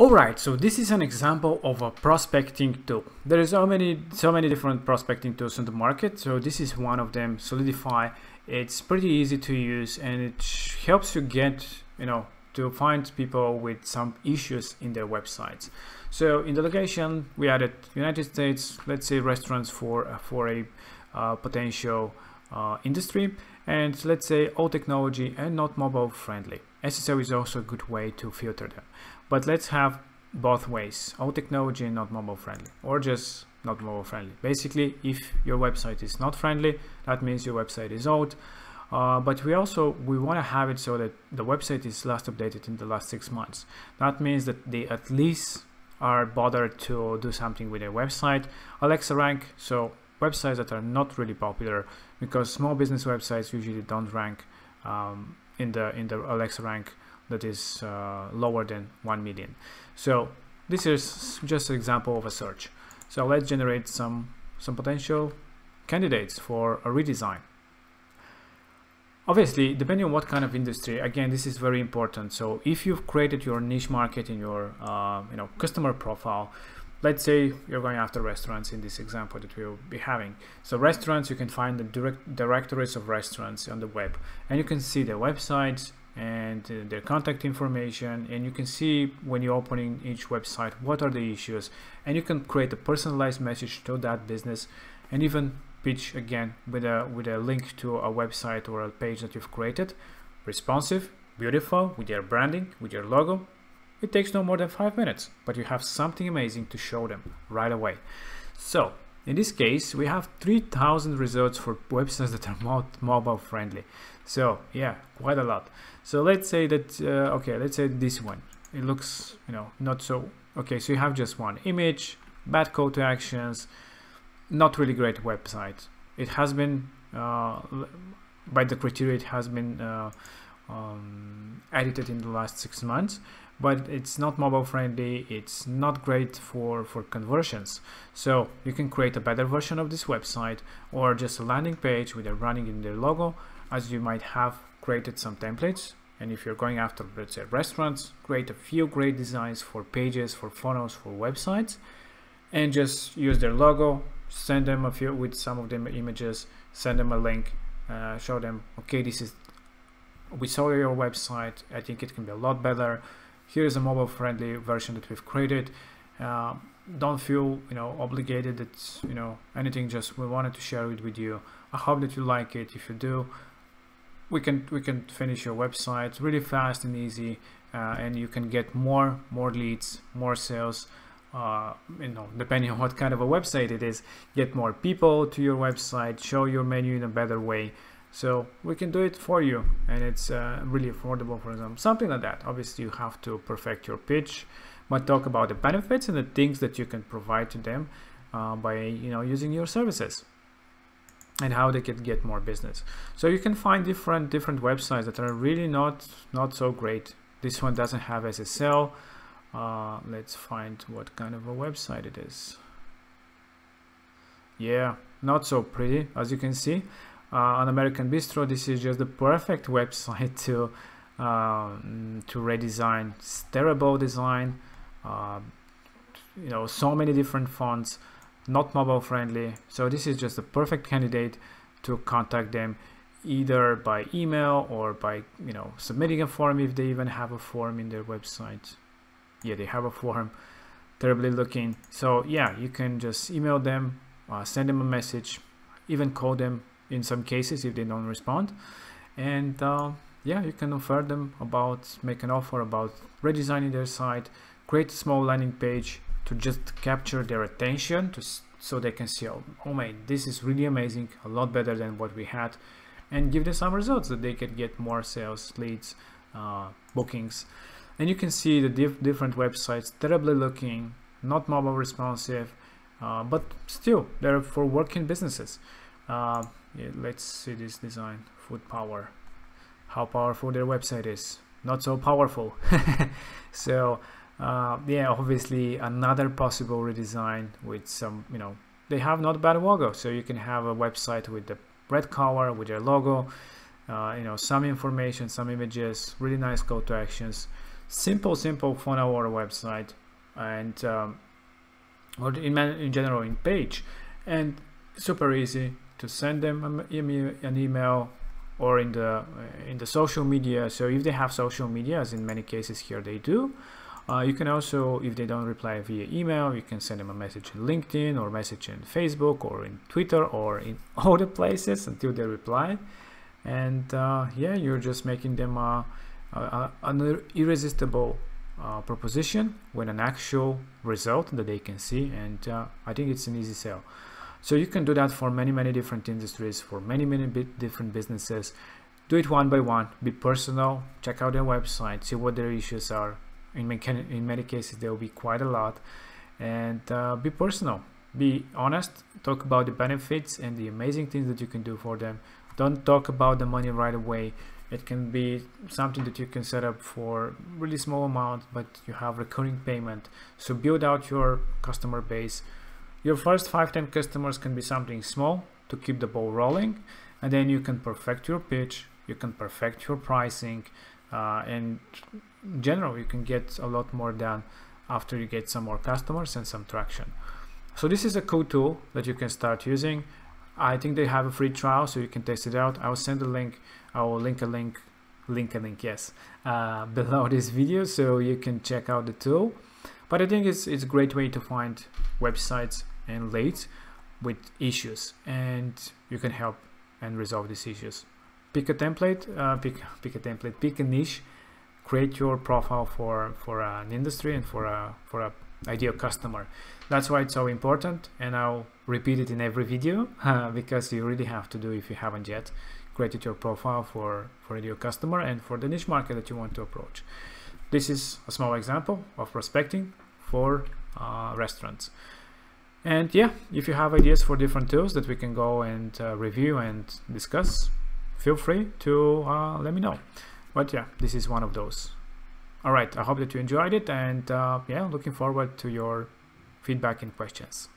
Alright, so this is an example of a prospecting tool. There are so many different prospecting tools on the market, so this is one of them, Soleadify. It's pretty easy to use and it helps you get, to find people with some issues in their websites. So in the location, we added United States, let's say restaurants for a potential industry, and let's say all technology and not mobile friendly. SEO is also a good way to filter them, but let's have both ways, all technology and not mobile friendly, or just not mobile friendly. Basically, if your website is not friendly, that means your website is old, but we want to have it so that the website is last updated in the last 6 months. That means that they at least are bothered to do something with their website. Alexa rank, so websites that are not really popular, because small business websites usually don't rank in the Alexa rank that is lower than 1 million. So this is just an example of a search. So let's generate some potential candidates for a redesign. Obviously, depending on what kind of industry, again, this is very important. So if you've created your niche market in your customer profile, let's say you're going after restaurants in this example that we'll be having. So restaurants, you can find the directories of restaurants on the web, and you can see their websites and their contact information, and you can see when you're opening each website what are the issues, and you can create a personalized message to that business and even pitch again with a link to a website or a page that you've created. Responsive, beautiful, with your branding, with your logo. It takes no more than 5 minutes, but you have something amazing to show them right away. So in this case, we have 3,000 results for websites that are not mobile friendly. So yeah, quite a lot. So let's say that, okay, let's say this one, it looks, not so, okay. So you have just one image, bad call to actions, not really great website. It has been, by the criteria, it has been edited in the last 6 months, but it's not mobile friendly, it's not great for conversions. So you can create a better version of this website, or just a landing page with a running in their logo, as you might have created some templates. And if you're going after, let's say, restaurants, create a few great designs for pages, for funnels, for websites, and just use their logo, send them a few with some of them images, send them a link, show them, okay, this is, we saw your website, I think it can be a lot better. Here is a mobile friendly version that we've created. Don't feel obligated that anything, just we wanted to share it with you. I hope that you like it. If you do, we can finish your website really fast and easy, and you can get more leads, more sales, depending on what kind of a website it is. Get more people to your website, show your menu in a better way. So we can do it for you, and it's really affordable. For example, something like that. Obviously, you have to perfect your pitch, but talk about the benefits and the things that you can provide to them by using your services, and how they can get more business. So you can find different websites that are really not so great. This one doesn't have SSL. Let's find what kind of a website it is. Yeah, not so pretty, as you can see. An American Bistro, this is just the perfect website to redesign. It's terrible design, so many different fonts, not mobile friendly. So this is just the perfect candidate to contact them, either by email or by submitting a form, if they even have a form in their website. Yeah, they have a form, terribly looking. So yeah, you can just email them, send them a message, even call them in some cases if they don't respond, and yeah, you can offer them make an offer about redesigning their site, create a small landing page to just capture their attention, so they can see, oh my, this is really amazing, a lot better than what we had, and give them some results that they can get more sales, leads, bookings. And you can see the different websites, terribly looking, not mobile responsive, but still they're for working businesses. Yeah, let's see this design, food power, how powerful their website is. Not so powerful. So yeah, obviously another possible redesign with some, they have not bad logo, so you can have a website with the red color, with their logo, some information, some images, really nice call to actions. simple funnel or website, and or in general in page, and super easy to send them an email or in the social media. So if they have social media, as in many cases here they do, you can also, if they don't reply via email, you can send them a message in LinkedIn or message in Facebook or in Twitter or in other places until they reply. And yeah, you're just making them an irresistible proposition with an actual result that they can see, and I think it's an easy sell. So you can do that for many different industries, for many different businesses. Do it one by one, be personal, check out their website, see what their issues are. In many cases there will be quite a lot, and be personal, be honest, talk about the benefits and the amazing things that you can do for them. Don't talk about the money right away. It can be something that you can set up for really small amount, but you have recurring payment. So build out your customer base. Your first 5-10 customers can be something small to keep the ball rolling, and then you can perfect your pitch, you can perfect your pricing, and in general you can get a lot more done after you get some more customers and some traction. So this is a cool tool that you can start using. I think they have a free trial, so you can test it out. I will send a link, I will link a link, yes, below this video, so you can check out the tool. But I think it's a great way to find websites and leads with issues, and you can help and resolve these issues. Pick a template, pick a niche, create your profile for an industry and for a ideal customer. That's why it's so important, and I'll repeat it in every video because you really have to do, if you haven't yet created your profile for your customer and for the niche market that you want to approach. This is a small example of prospecting for restaurants. And yeah, if you have ideas for different tools that we can go and review and discuss, feel free to let me know. But yeah, this is one of those. All right, I hope that you enjoyed it, and yeah, looking forward to your feedback and questions.